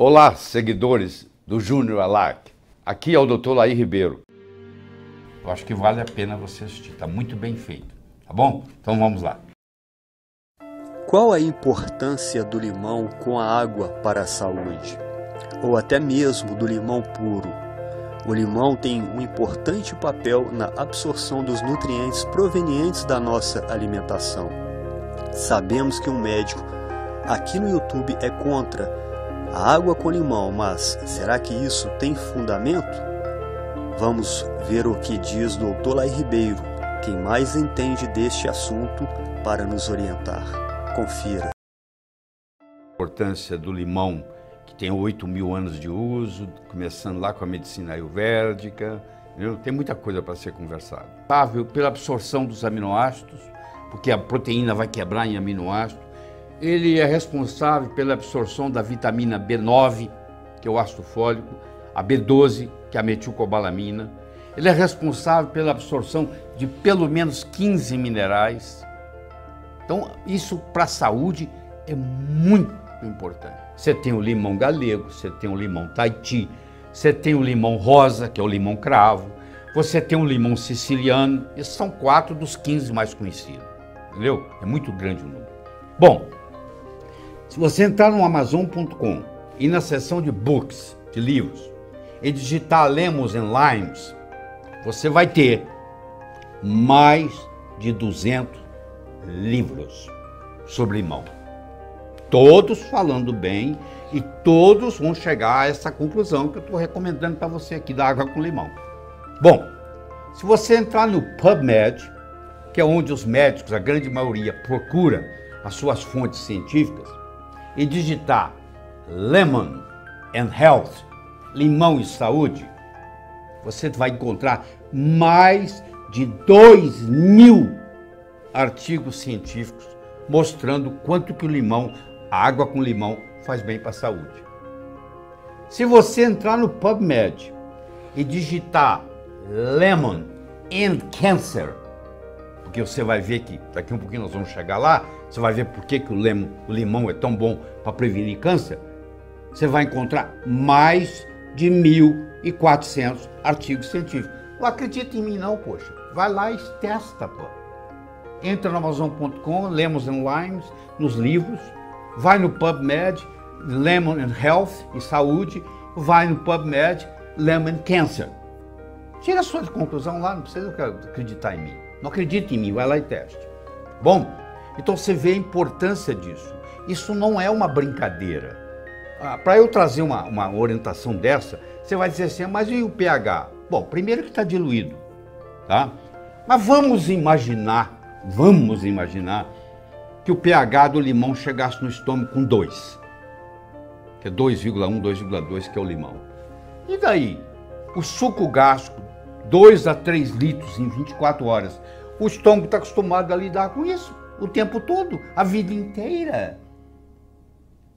Olá, seguidores do Junior Hallak. Aqui é o Dr. Lair Ribeiro. Eu acho que vale a pena você assistir, está muito bem feito, tá bom? Então vamos lá. Qual a importância do limão com a água para a saúde? Ou até mesmo do limão puro? O limão tem um importante papel na absorção dos nutrientes provenientes da nossa alimentação. Sabemos que um médico aqui no YouTube é contra a água com limão, mas será que isso tem fundamento? Vamos ver o que diz o Dr. Lair Ribeiro, quem mais entende deste assunto, para nos orientar. Confira. A importância do limão, que tem 8 mil anos de uso, começando lá com a medicina ayurvédica, entendeu? Tem muita coisa para ser conversada. Pela absorção dos aminoácidos, porque a proteína vai quebrar em aminoácidos. Ele é responsável pela absorção da vitamina B9, que é o ácido fólico, a B12, que é a metilcobalamina. Ele é responsável pela absorção de pelo menos 15 minerais. Então, isso para a saúde é muito importante. Você tem o limão galego, você tem o limão taiti, você tem o limão rosa, que é o limão cravo, você tem o limão siciliano. Esses são 4 dos 15 mais conhecidos, entendeu? É muito grande o número. Bom, se você entrar no Amazon.com e na seção de books, de livros, e digitar Lemons and Limes, você vai ter mais de 200 livros sobre limão. Todos falando bem e todos vão chegar a essa conclusão que eu estou recomendando para você aqui, da água com limão. Bom, se você entrar no PubMed, que é onde os médicos, a grande maioria, procura as suas fontes científicas, e digitar Lemon and Health, limão e saúde, você vai encontrar mais de 2.000 artigos científicos mostrando quanto que o limão, a água com limão, faz bem para a saúde. Se você entrar no PubMed e digitar Lemon and Cancer, porque você vai ver que daqui um pouquinho nós vamos chegar lá, você vai ver por que o limão é tão bom para prevenir câncer, você vai encontrar mais de 1.400 artigos científicos. Não acredita em mim não, poxa. Vai lá e testa, pô. Entra no Amazon.com, Lemons and Limes, nos livros, vai no PubMed, Lemon and Health, e saúde, vai no PubMed, Lemon and Cancer. Tira a sua conclusão lá, não precisa acreditar em mim. Não acredita em mim, vai lá e teste. Bom, então você vê a importância disso. Isso não é uma brincadeira. Para eu trazer uma orientação dessa, você vai dizer assim, mas e o pH? Bom, primeiro que está diluído, tá? Mas vamos imaginar que o pH do limão chegasse no estômago com 2. Que é 2,1, 2,2, que é o limão. E daí? O suco gástrico, 2 a 3 litros em 24 horas. O estômago está acostumado a lidar com isso o tempo todo, a vida inteira.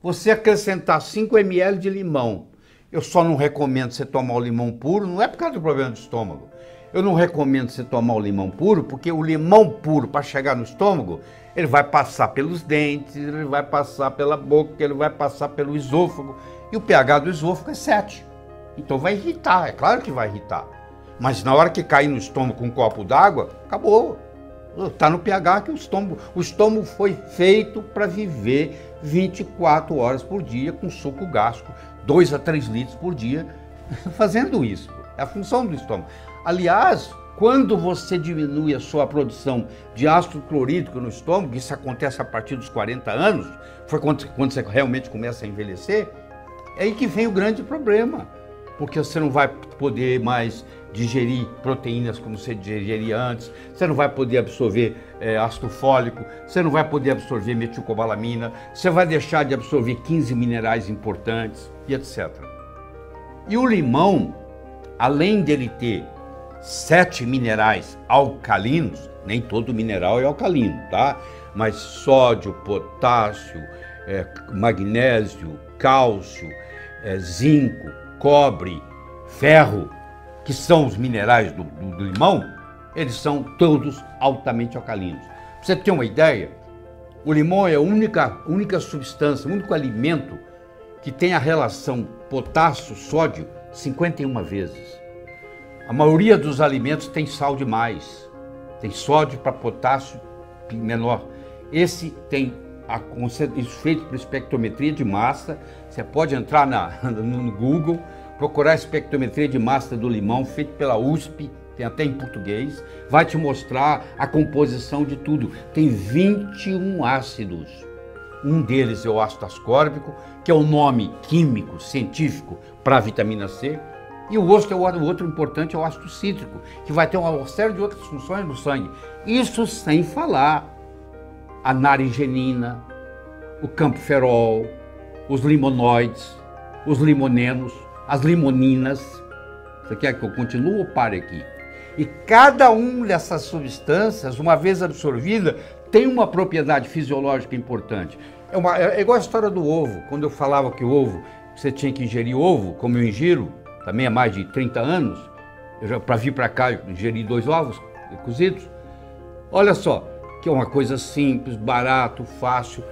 Você acrescentar 5 ml de limão, eu só não recomendo você tomar o limão puro, não é por causa do problema do estômago. Eu não recomendo você tomar o limão puro, porque o limão puro, para chegar no estômago, ele vai passar pelos dentes, ele vai passar pela boca, ele vai passar pelo esôfago, e o pH do esôfago é 7. Então vai irritar, é claro que vai irritar. Mas na hora que cair no estômago com um copo d'água, acabou. Está no pH que o estômago foi feito para viver 24 horas por dia com suco gástrico, 2 a 3 litros por dia, fazendo isso. É a função do estômago. Aliás, quando você diminui a sua produção de ácido clorídrico no estômago, isso acontece a partir dos 40 anos, foi quando você realmente começa a envelhecer, é aí que vem o grande problema, porque você não vai poder mais digerir proteínas como você digeria antes, você não vai poder absorver ácido fólico, você não vai poder absorver metilcobalamina, você vai deixar de absorver 15 minerais importantes e etc. E o limão, além dele ter 7 minerais alcalinos, nem todo mineral é alcalino, tá? Mas sódio, potássio, magnésio, cálcio, zinco, cobre, ferro, que são os minerais do limão, eles são todos altamente alcalinos. Pra você ter uma ideia, o limão é a única substância, o único alimento que tem a relação potássio-sódio 51 vezes. A maioria dos alimentos tem sal demais, tem sódio para potássio menor. Esse tem isso feito por espectrometria de massa. Você pode entrar no Google, procurar a espectrometria de massa do limão, feito pela USP, tem até em português, vai te mostrar a composição de tudo. Tem 21 ácidos. Um deles é o ácido ascórbico, que é o nome químico, científico para a vitamina C. E o outro importante é o ácido cítrico, que vai ter uma série de outras funções no sangue. Isso sem falar a naringenina, o campoferol, os limonoides, os limonenos, as limoninas. Você quer que eu continue ou pare aqui? E cada uma dessas substâncias, uma vez absorvida, tem uma propriedade fisiológica importante. É igual a história do ovo. Quando eu falava que o ovo, você tinha que ingerir ovo, como eu ingiro, também há mais de 30 anos, para vir para cá eu ingeri 2 ovos cozidos. Olha só, que é uma coisa simples, barato, fácil.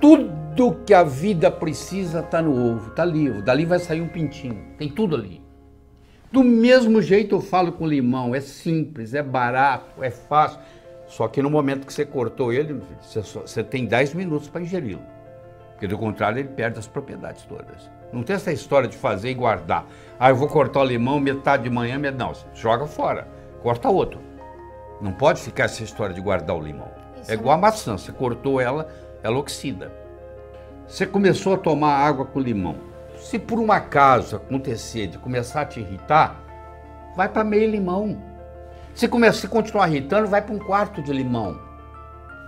Tudo que a vida precisa está no ovo, está ali. Dali vai sair um pintinho, tem tudo ali. Do mesmo jeito eu falo com limão, é simples, é barato, é fácil. Só que no momento que você cortou ele, você tem 10 minutos para ingeri-lo. Porque do contrário ele perde as propriedades todas. Não tem essa história de fazer e guardar. Ah, eu vou cortar o limão metade de manhã, metade... Não, você joga fora, corta outro. Não pode ficar essa história de guardar o limão. Isso é igual a maçã, você cortou ela, ela oxida. Você começou a tomar água com limão. Se por um acaso acontecer de começar a te irritar, vai para meio limão. Se continuar irritando, vai para 1/4 de limão.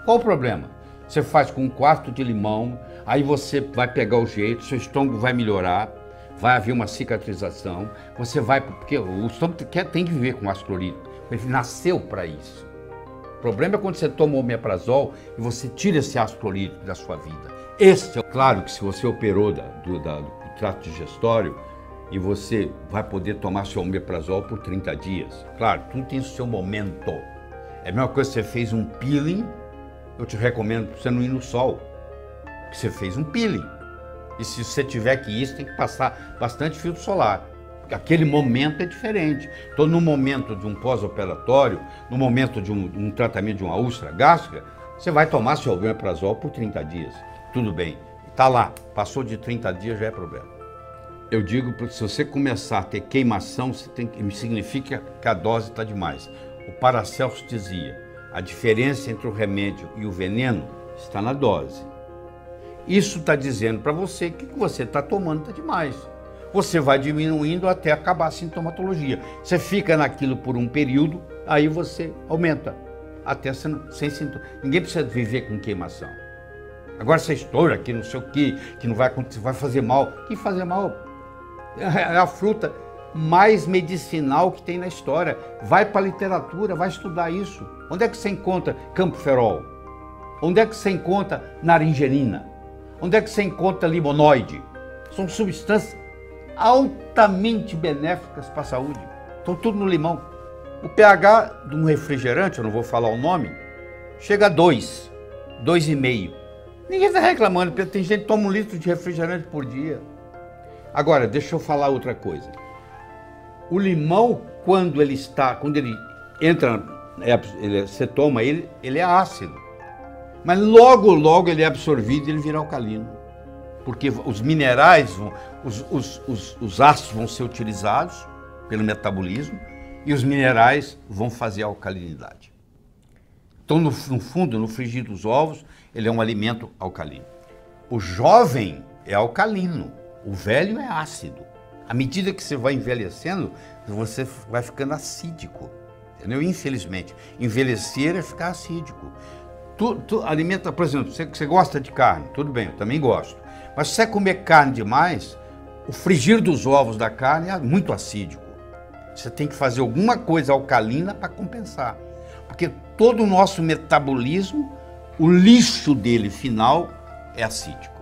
Qual o problema? Você faz com 1/4 de limão, aí você vai pegar o jeito, seu estômago vai melhorar, vai haver uma cicatrização, você vai... Porque o estômago tem que viver com ácido clorídrico, ele nasceu para isso. O problema é quando você toma o omeprazol e você tira esse ácido clorídrico da sua vida. Esse é claro que se você operou do trato digestório, e você vai poder tomar seu omeprazol por 30 dias. Claro, tudo tem o seu momento. É a mesma coisa que você fez um peeling, eu te recomendo para você não ir no sol. Porque você fez um peeling. E se você tiver que ir, você tem que passar bastante filtro solar. Aquele momento é diferente. Então, no momento de um pós-operatório, no momento de um tratamento de uma úlcera gástrica, você vai tomar seu omeprazol por 30 dias. Tudo bem, tá lá. Passou de 30 dias, já é problema. Eu digo, se você começar a ter queimação, significa que a dose está demais. O Paracelso dizia, a diferença entre o remédio e o veneno está na dose. Isso está dizendo para você que o que você está tomando está demais. Você vai diminuindo até acabar a sintomatologia. Você fica naquilo por um período, aí você aumenta. Até sem sintoma. Ninguém precisa viver com queimação. Agora essa história que não sei o quê, que não vai acontecer, vai fazer mal. Que fazer mal? É a fruta mais medicinal que tem na história. Vai para a literatura, vai estudar isso. Onde é que você encontra campoferol? Onde é que você encontra naringenina? Onde é que você encontra limonoide? São substâncias altamente benéficas para a saúde. Estão tudo no limão. O pH de um refrigerante, eu não vou falar o nome, chega a 2, 2,5. Ninguém está reclamando, porque tem gente que toma 1 litro de refrigerante por dia. Agora, deixa eu falar outra coisa. O limão, quando ele entra, você toma ele, ele é ácido. Mas logo, logo ele é absorvido e ele vira alcalino. Porque os minerais, os ácidos vão ser utilizados pelo metabolismo e os minerais vão fazer a alcalinidade. Então, no fundo, no frigir dos ovos, ele é um alimento alcalino. O jovem é alcalino. O velho é ácido. À medida que você vai envelhecendo, você vai ficando acídico. Entendeu? Infelizmente. Envelhecer é ficar acídico. Alimenta, por exemplo, você gosta de carne, tudo bem, eu também gosto. Mas se você comer carne demais, o frigir dos ovos da carne é muito acídico. Você tem que fazer alguma coisa alcalina para compensar. Porque todo o nosso metabolismo, o lixo dele final é acídico.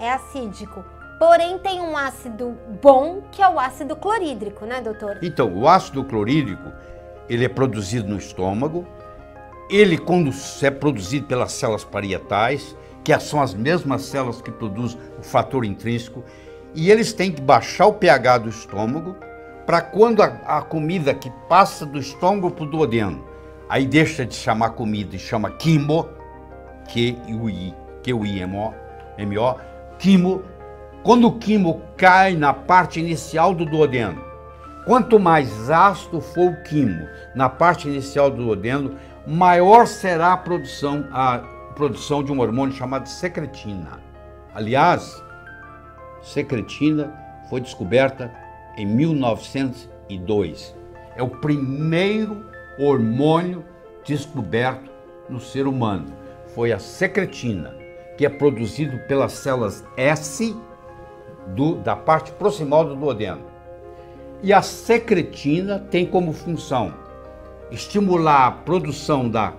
É acídico. Porém, tem um ácido bom, que é o ácido clorídrico, né, doutor? Então, o ácido clorídrico, ele é produzido no estômago, ele, quando é produzido pelas células parietais, que são as mesmas células que produzem o fator intrínseco, e eles têm que baixar o pH do estômago para quando a comida que passa do estômago para o duodeno, aí deixa de chamar comida e chama quimo, Q-U-I-M-O, quimo. Quando o quimo cai na parte inicial do duodeno, quanto mais ácido for o quimo na parte inicial do duodeno, maior será a produção de um hormônio chamado secretina. Aliás, secretina foi descoberta em 1902. É o primeiro hormônio descoberto no ser humano. Foi a secretina, que é produzido pelas células S da parte proximal do duodeno. E a secretina tem como função estimular a produção da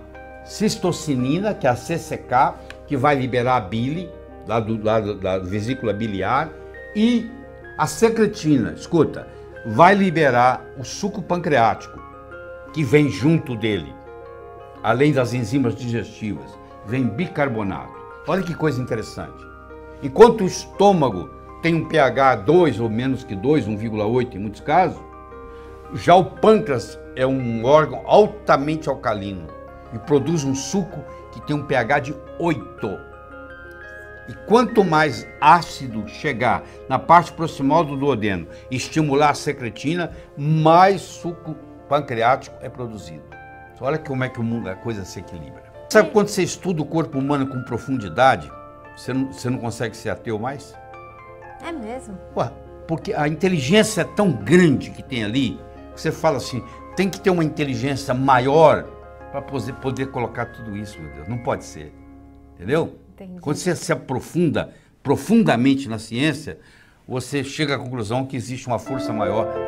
cistocinina, que é a CCK, que vai liberar a bile, da vesícula biliar, e a secretina, escuta, vai liberar o suco pancreático, que vem junto dele, além das enzimas digestivas, vem bicarbonato. Olha que coisa interessante. Enquanto o estômago tem um pH 2 ou menos que 2, 1,8 em muitos casos, já o pâncreas é um órgão altamente alcalino e produz um suco que tem um pH de 8. E quanto mais ácido chegar na parte proximal do duodeno e estimular a secretina, mais suco pancreático é produzido. Olha como é que o mundo, a coisa se equilibra. Sabe quando você estuda o corpo humano com profundidade, você não consegue ser ateu mais? É mesmo? Ué, porque a inteligência é tão grande que tem ali, que você fala assim, tem que ter uma inteligência maior para poder colocar tudo isso, meu Deus, não pode ser, entendeu? Entendi. Quando você se aprofunda profundamente na ciência, você chega à conclusão que existe uma força maior